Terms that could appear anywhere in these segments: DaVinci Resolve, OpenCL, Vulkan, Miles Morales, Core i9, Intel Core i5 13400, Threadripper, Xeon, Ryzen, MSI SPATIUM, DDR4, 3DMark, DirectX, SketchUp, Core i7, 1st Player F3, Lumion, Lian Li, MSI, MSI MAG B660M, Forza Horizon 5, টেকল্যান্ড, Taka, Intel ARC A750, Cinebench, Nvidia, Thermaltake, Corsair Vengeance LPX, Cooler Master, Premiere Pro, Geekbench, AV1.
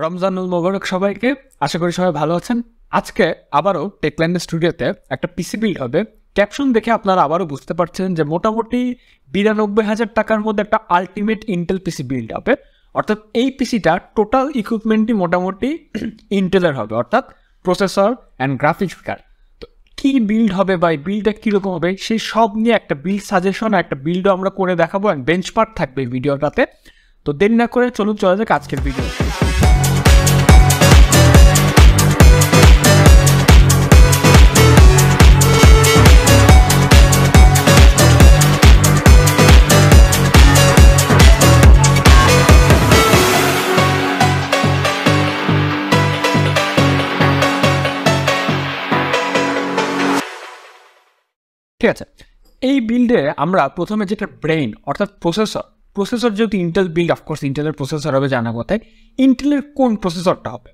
রমজানুল মোবারক সবাইকে, আশা করি সবাই ভালো আছেন। আজকে আবারও টেকল্যান্ড স্টুডিওতে একটা পিসি বিল্ড হবে। ক্যাপশন দেখে আপনারা আবারও বুঝতে পারছেন যে মোটামুটি ৯২,০০০ টাকার মধ্যে একটা আলটিমেট ইন্টেল পিসি বিল্ড হবে। অর্থাৎ এই পিসিটা টোটাল ইকুইপমেন্টই মোটামুটি ইন্টেলের হবে, অর্থাৎ প্রসেসর অ্যান্ড গ্রাফিক্স কার্ড। তো কী বিল্ড হবে বা বিল্ডটা কীরকম হবে সেই সব নিয়ে একটা বিল্ড সাজেশন, একটা বিল্ডও আমরা করে দেখাবো অ্যান্ড বেঞ্চমার্ক থাকবে এই ভিডিওটাতে। তো দেরি না করে চলুন চলে যাক আজকের ভিডিও। ঠিক আছে, এই বিল্ডে আমরা প্রথমে যেটা ব্রেইন অর্থাৎ প্রসেসর যেহেতু ইন্টেল বিল্ড, অফকোর্স ইন্টেলের প্রসেসর হবে জানা কথায়। ইন্টেলের কোন প্রসেসরটা হবে?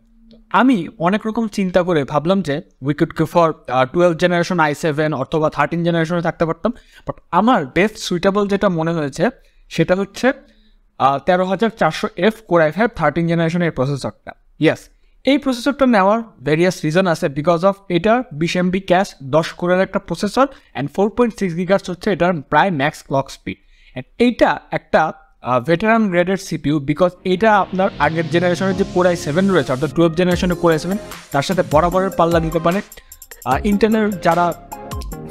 আমি অনেক রকম চিন্তা করে ভাবলাম যে উইকুড go for 12th generation i7 অথবা 13th জেনারেশনে থাকতে পারতাম, বাট আমার বেস্ট সুইটেবল যেটা মনে হয়েছে সেটা হচ্ছে 13400F Core i5 13th জেনারেশনের প্রসেসরটা। ইয়েস, এই প্রসেসরটা নেওয়ার ভেরিয়াস রিজন আছে, বিকজ অফ এটা 20 MB ক্যাশ, 10 কোরের একটা প্রসেসর অ্যান্ড 4.6 GHz হচ্ছে এটার প্রায় ম্যাক্স ক্লক স্পিড। অ্যান্ড এইটা একটা ভেটারান গ্রেডের CPU, বিকজ এটা আপনার আগের জেনারেশনের যে Core i7 রয়েছে অর্থাৎ 12th জেনারেশনের Core i7 তার সাথে বরাবরের পাল্লা নিতে পারে। ইন্টেলের যারা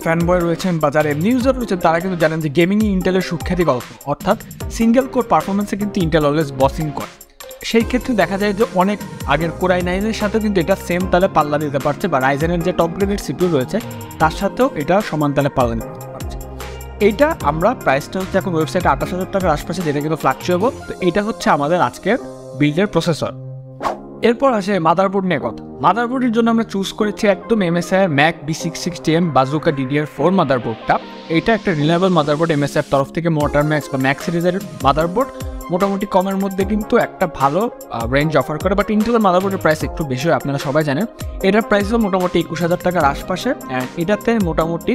ফ্যান বয় রয়েছেন বা যারা এমনি ইউজার রয়েছেন তারা কিন্তু জানেন যে গেমিংই ইন্টেলের সুখ্যাতি গল্প, অর্থাৎ সিঙ্গেল কোর পারফরমেন্সে কিন্তু ইন্টেল অলওয়েজ বসিং করে। সেই ক্ষেত্রে দেখা যায় যে অনেক আগের Core i9 সাথে কিন্তু এটা সেম তালে পাল্লা দিতে পারছে, বা রাইজেনের যে টপ গ্রেডের CPU রয়েছে তার সাথেও এটা সমান তালে পাল্লা দিতে পারছে। এইটা আমরা প্রাইসটা হচ্ছে এখন ওয়েবসাইটে ২৮,০০০ টাকার আশপাশে, যেটা কিন্তু ফ্ল্যাক্সুয়েবল। তো এটা হচ্ছে আমাদের আজকের বিল্ডের প্রসেসর। এরপর আসে মাদারবোর্ড নিয়ে কথা। মাদারবোর্ডের জন্য আমরা চুজ করেছি একদম MSI এর ম্যাক B660M বাজুকা DDR4 মাদারবোর্ডটা। এটা একটা রিলায়েবল মাদারবোর্ড, MSI এর তরফ থেকে মোটর ম্যাক্স বা ম্যাক সিরিজের মাদারবোর্ড মোটামুটি কমের মধ্যে কিন্তু একটা ভালো রেঞ্জ অফার করে, বাট ইন্টেলের মাদারবোর্ডের প্রাইস একটু বেশি হয়, আপনারা সবাই জানেন। এটার প্রাইসও মোটামুটি 21,000 টাকার আশপাশে। অ্যান্ড এটাতে মোটামুটি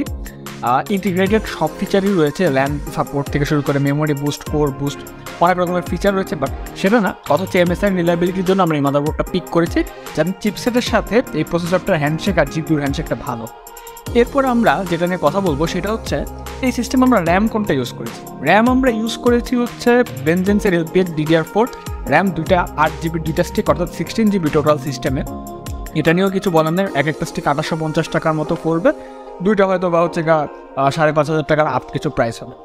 ইন্টিগ্রেটেড সব ফিচারই রয়েছে, ল্যান সাপোর্ট থেকে শুরু করে মেমোরি বুস্ট, কোর বুস্ট, অনেক রকমের ফিচার রয়েছে। বাট সেটা না, অথচ MSI রিলায়েবিলিটির জন্য আমরা এই মাদারবোর্ডটা পিক করেছি, যেন চিপসেটের সাথে এই প্রসেসরটার হ্যান্ডশেক আর জিপিউর হ্যান্ডশেকটা ভালো। এরপর আমরা যেটা নিয়ে কথা বলবো সেটা হচ্ছে এই সিস্টেম আমরা র্যাম কোনটা ইউজ করেছি। র্যাম আমরা ইউজ করেছি হচ্ছে ভেনজেন্সের LPX DDR4 র্যাম, দুইটা 8 GB, দুইটা স্টিক অর্থাৎ 16 GB টোটাল সিস্টেমে। এটা নিয়েও কিছু বলার নেই, এক একটা স্টিক 2850 টাকার মতো পড়বে, দুইটা হয়তো বা হচ্ছে 5,500 টাকার আপ কিছু প্রাইস হবে।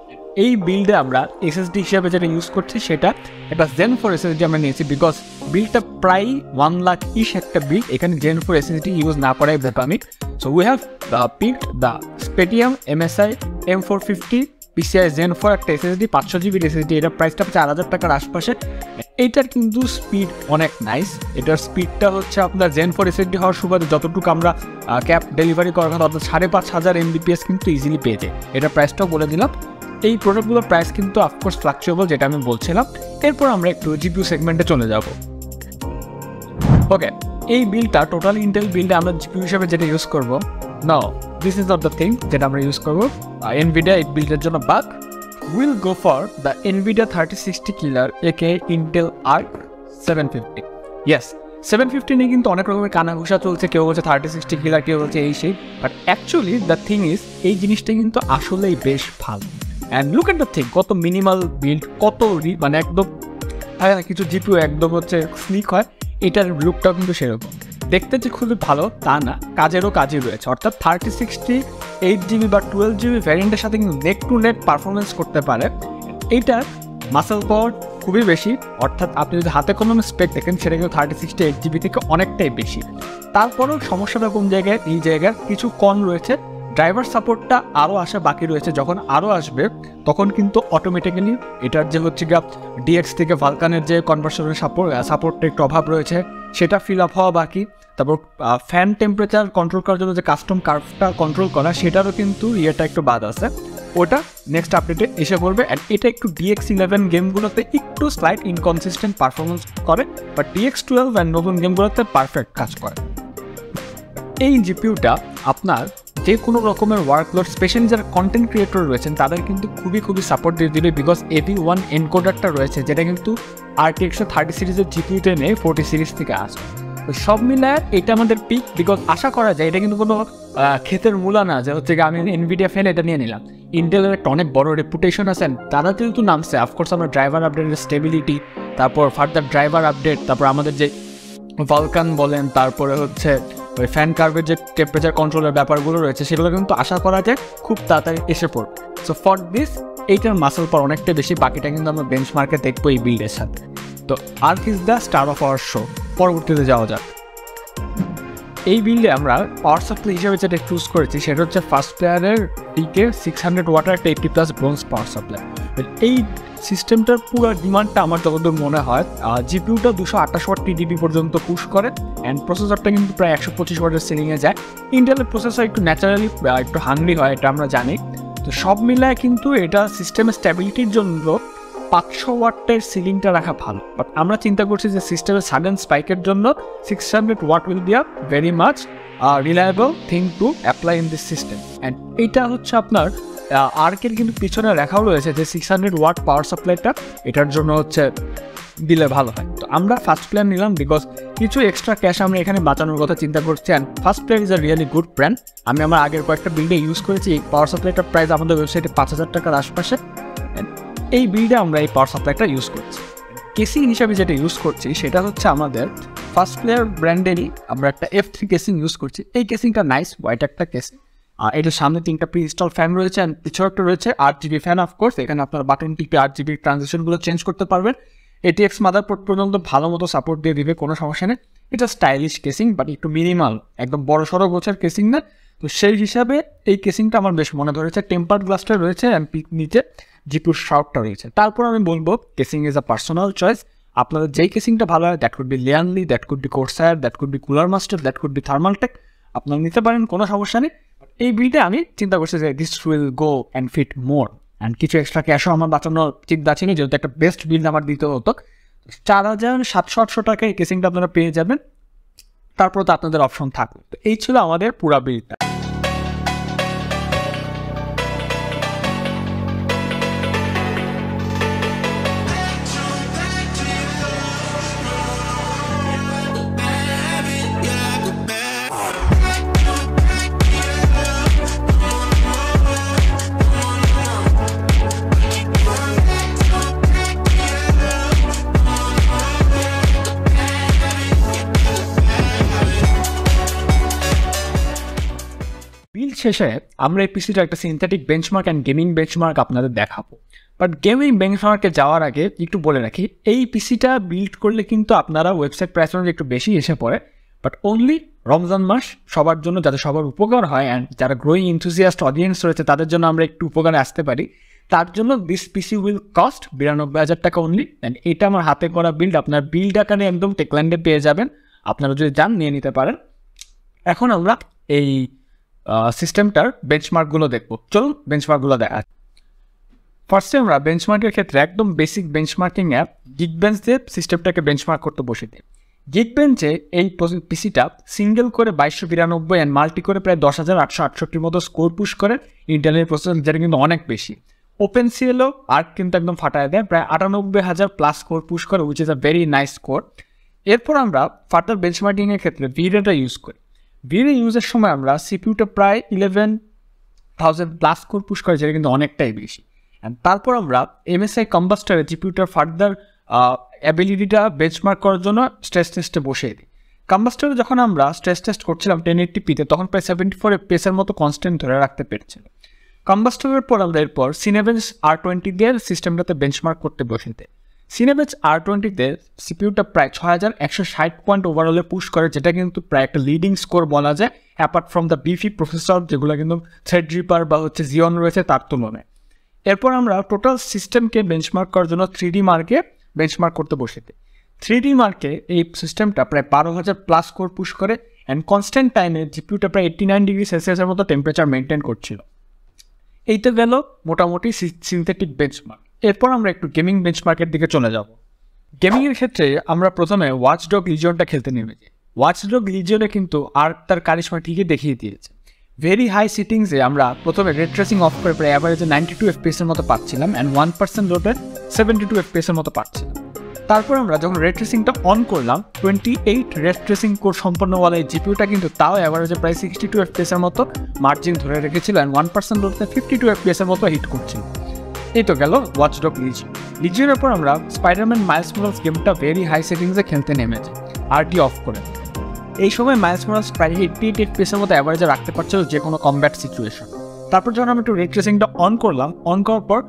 এই বিল্ডে আমরা SSD হিসাবে যেটা ইউজ করছি সেটা একটা Gen 4 SSD আমরা নিয়েছি, বিকজ বিল্ডটা প্রায় 1 লাখ ইস একটা বিল্ড, এখানে Gen 4 SSD ইউজ না করাই ব্যাপার। So we have picked the SPATIUM MSI M450 PCI Gen 4 একটা SSD, 500 GB SSD। এটার প্রাইসটা 4,000 টাকার আশপাশে। এইটার কিন্তু স্পিড অনেক নাইস, এটার স্পিডটা হচ্ছে আপনার Gen 4 SSD হওয়ার সুবাদে যতটুকু আমরা ক্যাপ ডেলিভারি করার কথা অর্থাৎ 5,500 MBPS কিন্তু ইজিলি পেয়ে যায়। এটার প্রাইসটাও বলে দিলাম। এই প্রোডাক্টগুলোর প্রাইস কিন্তু অফকোর্স ফ্ল্যাক্সুয়েবল, যেটা আমি বলছিলাম। এরপর আমরা একটু জিপিউ সেগমেন্টে চলে যাব। ওকে, এই বিলটা টোটাল ইন্টেল বিলটা আমরা জিপিউ হিসাবে যেটা ইউজ করব, now this is not the thing যেটা আমরা ইউজ করব এনভিডিয়া এই বিলটার জন্য, but will go for the Nvidia 3060 killer একে ইন্টেল আর্ক 750। ইয়েস, 750 নিয়ে কিন্তু অনেক রকমের কানাঘুষা চলছে, কেউ বলছে 3060 কিলার, কেউ বলছে এই সেই, but actually the thing is এই জিনিসটা কিন্তু আসলেই বেশ ভালো। And look at the thing, কত মিনিমাল বিল্ড, কত মানে একদম হয় না কিছু জিপিউ একদম হচ্ছে স্লিক হয়, এটার লুকটাও কিন্তু সেরকম দেখতে যে খুবই ভালো তা না, কাজেরও কাজই রয়েছে। অর্থাৎ 3060 8GB বা 12GB ভ্যারিয়েন্টের সাথে কিন্তু নেক টু নেক পারফরমেন্স করতে পারে। এইটার মাসেল পাওয়ার খুবই বেশি, অর্থাৎ আপনি যদি হাতে কোনো স্পেক দেখেন সেটা কিন্তু 3060 8GB থেকে অনেকটাই বেশি। তারপরেও সমস্যাটা কোন জায়গায়, এই জায়গার কিছু কম রয়েছে, ড্রাইভার সাপোর্টটা আরও আসা বাকি রয়েছে। যখন আরও আসবে তখন কিন্তু অটোমেটিক্যালি এটার যে হচ্ছে DX থেকে ভালকানের যে কনভার্সেশন সাপোর্টটা একটু অভাব রয়েছে, সেটা ফিল আপ হওয়া বাকি। তারপর ফ্যান টেম্পারেচার কন্ট্রোল করার জন্য যে কাস্টম কার্ভটা কন্ট্রোল করা, সেটারও কিন্তু ইয়েটা একটু বাদ আছে, ওটা নেক্সট আপডেটে এসে পড়বে। অ্যান্ড এটা একটু DX11 গেমগুলোতে একটু স্লাইট ইনকনসিস্টেন্ট পারফরমেন্স করে, বাট DX12 অ্যান্ড নতুন গেমগুলোতে পারফেক্ট কাজ করে। এই জিপিউটা আপনার যে কোনো রকমের ওয়ার্কলোড, স্পেশালি যারা কন্টেন্ট ক্রিয়েটর রয়েছেন তাদের কিন্তু খুবই সাপোর্ট দিয়ে দিল, বিকজ AV1 এনকোডারটা রয়েছে যেটা কিন্তু RTX 30 সিরিজের GPU টেনে 40 সিরিজ থেকে আসবে। তো সব মিলায় এটা আমাদের পিক, বিকজ আশা করা যায় এটা কিন্তু কোনো ক্ষেতের মূলা না যে হচ্ছে আমি Nvidia ফেলে এটা নিয়ে নিলাম। ইন্টেলের একটা অনেক বড় রেপুটেশন আছে, তারা কিন্তু নামছে। অফকোর্স আমরা ড্রাইভার আপডেটের স্টেবিলিটি, তারপর ফার্দার ড্রাইভার আপডেট, তারপর আমাদের যে ভালকান বলেন, তারপরে হচ্ছে ওই ফ্যান কার্ভের যে টেম্পারেচার কন্ট্রোলের ব্যাপারগুলো রয়েছে, সেগুলো কিন্তু আশা করা যায় খুব তাড়াতাড়ি এসে পড়বে। সো ফর দিস এইটার মাসল পাওয়ার অনেকটা বেশি, বাকিটা কিন্তু আমরা বেঞ্চ মার্কে দেখবো এই বিল্ডের সাথে। তো Arc is the star of our show. পরবর্তীতে যাওয়া যাক। এই বিল্ডে আমরা পাওয়ার সাপ্লাই হিসেবে যেটা চুজ করেছি সেটা হচ্ছে ফার্স্ট প্লেয়ারের দিকে 600 ওয়াটার 80+ ব্রোঞ্জ পাওয়ার সাপ্লাই। এই সিস্টেমটার পুরো ডিমান্ডটা আমার যতদূর মনে হয় জিপিউটা 228 ওয়াট TDP পর্যন্ত পুশ করে, অ্যান্ড প্রসেসরটা কিন্তু প্রায় 125 ওয়াটের সিলিংয়ে যায়। ইন্টেলের প্রসেসর একটু ন্যাচারালি একটু হাংরি হয়, এটা আমরা জানি। তো সব মিলায় কিন্তু এটা সিস্টেমের স্ট্যাবিলিটির জন্য 500 ওয়াটের সিলিংটা রাখা ভালো, বাট আমরা চিন্তা করছি যে সিস্টেমের সাডেন স্পাইকের জন্য 600 watt will be a very much reliable thing to apply in this system. And এটা হচ্ছে আপনার আর্কের কিন্তু পিছনে লেখাও রয়েছে যে 600 ওয়াট পাওয়ার সাপ্লাইটা এটার জন্য হচ্ছে দিলে ভালো হয়। তো আমরা ফার্স্ট প্ল্যান নিলাম বিকজ কিছু এক্সট্রা ক্যাশ আমরা এখানে বাঁচানোর কথা চিন্তা করছি। And first plan is a really good plan. আমি আমার আগের কয়েকটা বিল্ডে ইউজ করেছি। এই পাওয়ার সাপ্লাইটার প্রাইস আমাদের ওয়েবসাইটে 5000 টাকার আশপাশে। এই বিল্ডে আমরা এই পাওয়ার সাপ্লাইটা ইউজ করছি। কেসিং হিসাবে যেটা ইউজ করছি সেটা হচ্ছে আমাদের ফার্স্ট প্লেয়ার ব্র্যান্ডেরই আমরা একটা F3 কেসিং ইউজ করছি। এই কেসিংটা নাইস, হোয়াইট একটা কেসিং। আর এটার সামনে 3টা প্রি ইনস্টল ফ্যান রয়েছে, অ্যান্ড পিছনে একটা রয়েছে 8GB ফ্যান। অফকোর্স এখানে আপনার বাটন টিপে 8GB ট্রানজিশনগুলো চেঞ্জ করতে পারবেন। ATX মাদারবোর্ড পর্যন্ত ভালো মতো সাপোর্ট দিয়ে দিবে, কোনো সমস্যা নেই। এটা স্টাইলিশ কেসিং, বাট একটু মিনিমাল, একদম বড় সড়ো গোছের কেসিং না। তো সেই হিসাবে এই কেসিংটা আমার বেশ মনে ধরেছে। টেম্পার্ড গ্লাসটা রয়েছে, অ্যান্ড নিচে জিপিউর শার্টটা রয়েছে। তারপর আমি বলবো casing is a personal choice. আপনাদের যেই কেসিংটা ভালো হয়, that could be Lian Li, that could be Corsair, that could be Cooler Master, that could be Thermaltake, আপনারা নিতে পারেন, কোনো সমস্যা নেই। এই বিলটা আমি চিন্তা করছি যে this will go and fit more, and কিছু এক্সট্রা ক্যাশও আমার বাঁচানোর চিন্তা ছিল, যেহেতু একটা বেস্ট বিল আমার দিতে হতো। 4700 টাকায় এই কেসিংটা আপনারা পেয়ে যাবেন। তারপর তো আপনাদের অপশন থাকবে। তো এই ছিল আমাদের পুরা বিলটা। শেষে আমরা এই পিসিটা একটা synthetic benchmark and gaming benchmark আপনাদের দেখাবো। বাট গেমিং বেঞ্চমার্কে যাওয়ার আগে একটু বলে রাখি, এই পিসিটা বিল্ড করলে কিন্তু আপনারা ওয়েবসাইট প্রাইস অনুযায়ী একটু বেশি এসে পড়ে, বাট অনলি রমজান মাস সবার জন্য, যাতে সবার উপকার হয়, অ্যান্ড যারা গ্রোয়িং এনথুজিয়াস্ট অডিয়েন্স রয়েছে তাদের জন্য আমরা একটু উপকারে আসতে পারি। তার জন্য দিস পিসি উইল কস্ট 92000 টাকা অনলি। অ্যান্ড এটা আমার হাতে করা বিল্ড, আপনার বিল্ড আকারে একদম টেকল্যান্ডে পেয়ে যাবেন, আপনারা যদি যান নিয়ে নিতে পারেন। এখন আমরা এই সিস্টেমটার বেঞ্চমার্কগুলো দেখবো। চলুন বেঞ্চমার্কগুলো দেখা। ফার্স্টে আমরা বেঞ্চমার্কের ক্ষেত্রে একদম বেসিক বেঞ্চমার্কিং অ্যাপ গিকবেঞ্চ দিয়ে সিস্টেমটাকে বেঞ্চমার্ক করতে বসে দিই। গিকবেঞ্চে এই পিসিটা সিঙ্গেল করে 2292 অ্যান্ড মাল্টি করে প্রায় 10868 মতো স্কোর পুশ করে ইন্টারনেট প্রসেস, যেটা কিন্তু অনেক বেশি। ওপেনসিএলও আর্ক কিন্তু একদম ফাটায় দেয়, প্রায় 98000+ স্কোর পুশ করে, which is a very nice score. এরপর আমরা ফার্দার বেঞ্চমার্কিংয়ের ক্ষেত্রে ভিডিওটা ইউজ করি। ভিডিও ইউজের সময় আমরা সিপিউটা প্রায় 11000+ স্কোর পুশ করে, যেটা কিন্তু অনেকটাই বেশি। অ্যান্ড তারপর আমরা MSI কম্বাস্টারে জিপিউটার ফার্দার অ্যাবিলিটিটা বেঞ্চমার্ক করার জন্য স্ট্রেস টেস্টে বসিয়ে দিই। কম্বাস্টারে যখন আমরা স্ট্রেস টেস্ট করছিলাম 1080pতে, তখন প্রায় 74 FPS মতো কনস্ট্যান্ট ধরে রাখতে পেরেছিল। কম্বাস্টারের পর আমরা এরপর সিনেবেঞ্চ R20 দিয়ে সিস্টেমটাতে বেঞ্চমার্ক করতে বসে দিই। সিনেবেঞ্চ R20তে সিপিউটা প্রায় 6160 পয়েন্ট ওভারঅলে পুশ করে, যেটা কিন্তু প্রায় একটা লিডিং স্কোর বলা যায়, apart from the beefy processor যেগুলো কিন্তু থ্রেড রিপার বা হচ্ছে জিওন রয়েছে তার তুলনায়। এরপর আমরা টোটাল সিস্টেমকে বেঞ্চমার্ক করার জন্য 3D মার্কে বেঞ্চমার্ক করতে বসে দিই। 3D মার্কে এই সিস্টেমটা প্রায় 12000+ স্কোর পুশ করে, অ্যান্ড কনস্ট্যান্ট টাইমে জিপিউটা প্রায় 89°C মতো টেম্পারেচার মেনটেন করছিল। এইটা গেল মোটামুটি সিনথেটিক বেঞ্চমার্ক। এরপর আমরা একটু গেমিং বেঞ্চমার্কের দিকে চলে যাব। গেমিংয়ের ক্ষেত্রে আমরা প্রথমে ওয়াচডগ লিজিয়নটা খেলতে নেমেছি। ওয়াচডগ লিজিয়নে কিন্তু আর্ক তার কারিশমা ঠিকই দেখিয়ে দিয়েছে। ভেরি হাই সিটিংসে আমরা প্রথমে রেড ট্রেসিং অফ করে প্রায় অ্যাভারেজে 92 FPS মতো পাচ্ছিলাম, অ্যান্ড 1% লোডে 72 FPS মতো পাচ্ছিলাম। তারপর আমরা যখন রে ট্রেসিংটা অন করলাম 28 রে ট্রেসিং কোর সম্পন্নওয়ালা এই জিপিইউটা কিন্তু তাও এভারেজে প্রায় 62 fps এর মতো মার্জিন ধরে রেখেছিল and 1% লোডতে 52 fps এর মতো হিট করছিল। এই তো গেল ওয়াচডগ লিজি। লিজির পর আমরা স্পাইডারম্যান মাইলস মোরালস গেমটা ভেরি হাই সেটিংসে খেলতে নেমেছি আরটি অফ করে। এই সময় মাইলস মোরালস প্রায় 88 fps এর মতো এভারেজে রাখতে পারছিল যে কোনো কমব্যাট সিচুয়েশন। তারপর যখন আমরা একটু রে ট্রেসিংটা অন করলাম, অন করার পর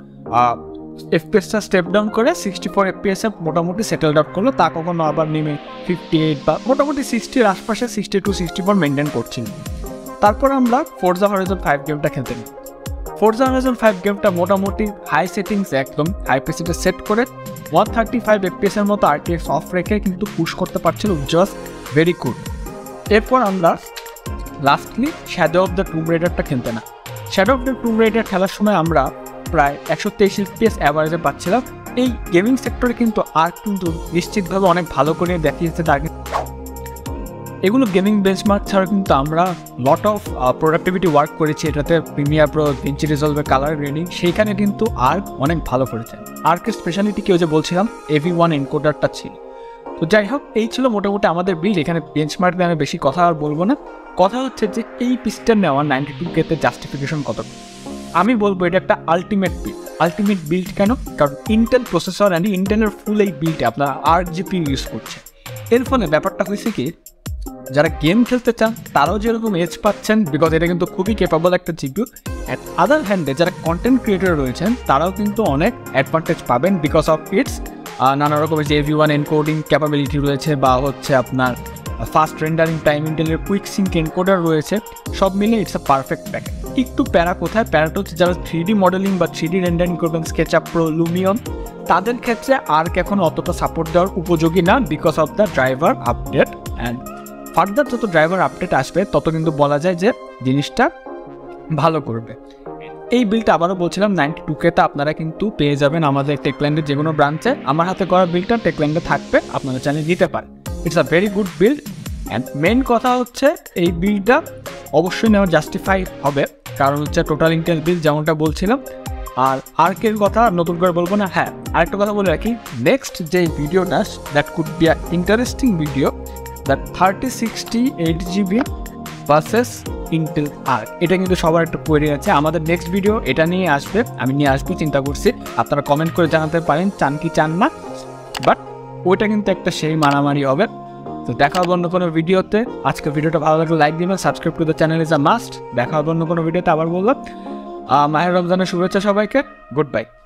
এফপিএসটা স্টেপ ডাউন করে 64 FPS এ মোটামুটি সেটেল ডাউন করলো। তা কখনো আবার নেমে 58 বা মোটামুটি 60 আশপাশে 62-64 মেনটেন করছিল। তারপর আমরা ফোর্জা হরাইজন 5 গেমটা খেলতে নেই। ফোর্জা হরাইজন 5 গেমটা মোটামুটি হাই সেটিংস একদম আইপিএসটা সেট করে 135 FPS এর মতো আরটিএক্স অফ রেখে কিন্তু পুশ করতে পারছিল, জাস্ট ভেরি গুড। এরপর আমরা লাস্টলি শ্যাডো অফ দ্য টুম রেডারটা খেলতে না। Shadow of the Tomb Raider খেলার সময় আমরা প্রায় 123 FPS অ্যাভারেজে পাচ্ছিলাম। এই গেমিং সেক্টরে কিন্তু আর কিন্তু নিশ্চিতভাবে অনেক ভালো করে দেখিয়েছে তার। এগুলো গেমিং বেঞ্চমার্ক ছাড়া কিন্তু আমরা লট অফ প্রোডাক্টিভিটি ওয়ার্ক করেছি এটাতে, প্রিমিয়ার প্রো, ভিঞ্চি রিজলভে, কালার গ্রেডিং, সেইখানে কিন্তু আর অনেক ভালো করেছে। আর্কের স্পেশালিটি কেউ যে বলছিলাম AV1 এনকোডারটা ছিল। তো যাই হোক, এই ছিল মোটামুটি আমাদের বিল। এখানে বেঞ্চমার্ক নিয়ে আমি বেশি কথা আর বলবো না। কথা হচ্ছে যে এই পিসটা নেওয়া 92K-তে জাস্টিফিকেশন কত? আমি বলবো এটা একটা আলটিমেট বিল্ড। আলটিমেট বিল্ড কেন? কারণ ইন্টেল প্রসেসর অ্যান্ড ইন্টেলের ফুল এই বিল্ড আপনার RGP ইউজ করছে। এর ফলে ব্যাপারটা হয়েছে কি, যারা গেম খেলতে চান তারাও যেরকম এজ পাচ্ছেন, বিকজ এটা কিন্তু খুবই ক্যাপাবল একটা জিপিইউ। অ্যাট আদার হ্যান্ডে যারা কন্টেন্ট ক্রিয়েটর রয়েছেন তারাও কিন্তু অনেক অ্যাডভান্টেজ পাবেন বিকজ অফ ইটস নানা রকমের যে AV1 এনকোডিং ক্যাপাবিলিটি রয়েছে, বা হচ্ছে আপনার ফাস্ট রেন্ডারিং টাইম, ইন্টেলের কুইক সিঙ্ক এনকোডার রয়েছে। সব মিলে ইটস আ পারফেক্ট প্যাকেজ। একটু প্যারা কোথায়? প্যারাটা হচ্ছে যারা 3D মডেলিং বা 3D রেন্ডারিং করবেন স্কেচআপ, প্রো, লুমিয়ন, তাদের ক্ষেত্রে আর্ক এখন অতটা সাপোর্ট দেওয়ার উপযোগী না because of the driver update. And further যত ড্রাইভার আপডেট আসবে তত কিন্তু বলা যায় যে জিনিসটা ভালো করবে। এই বিলটা আবারও বলছিলাম 92K-তে আপনারা কিন্তু পেয়ে যাবেন আমাদের টেকল্যান্ডের যে কোনো ব্রাঞ্চে। আমার হাতে করা বিলটা টেকল্যান্ডে থাকবে, আপনারা চ্যানেল দিতে পারেন। It's a very good build. And main কথা হচ্ছে এই বিলটা অবশ্যই নেওয়া জাস্টিফাই হবে, কারণ হচ্ছে টোটাল ইন্টেল বিল যেমনটা বলছিলাম। আর আর্কের কথা নতুন করে বলবো না। হ্যাঁ, আরেকটা কথা বলে রাখি, নেক্সট যে ভিডিওটা that could be a interesting video, that 3060 8GB versus Intel Arc, এটা কিন্তু সবার একটা কোয়েরি আছে। আমাদের নেক্সট ভিডিও এটা নিয়ে আসবে, আমি নিয়ে আসবো চিন্তা করছি। আপনারা কমেন্ট করে জানাতে পারেন চান কি চান না, বাট ওইটা কিন্তু একটা সেই মারামারি হবে। তো দেখা হবে অন্য কোনো ভিডিওতে। আজকে ভিডিওটা ভালো লাগলে লাইক দিবেন, সাবস্ক্রাইব করতে চ্যানেল ইজ আ মাস্ট। দেখা হবে অন্য কোনো ভিডিওতে। আবার বললাম মাহের রমজানের শুভেচ্ছা সবাইকে, গুড বাই।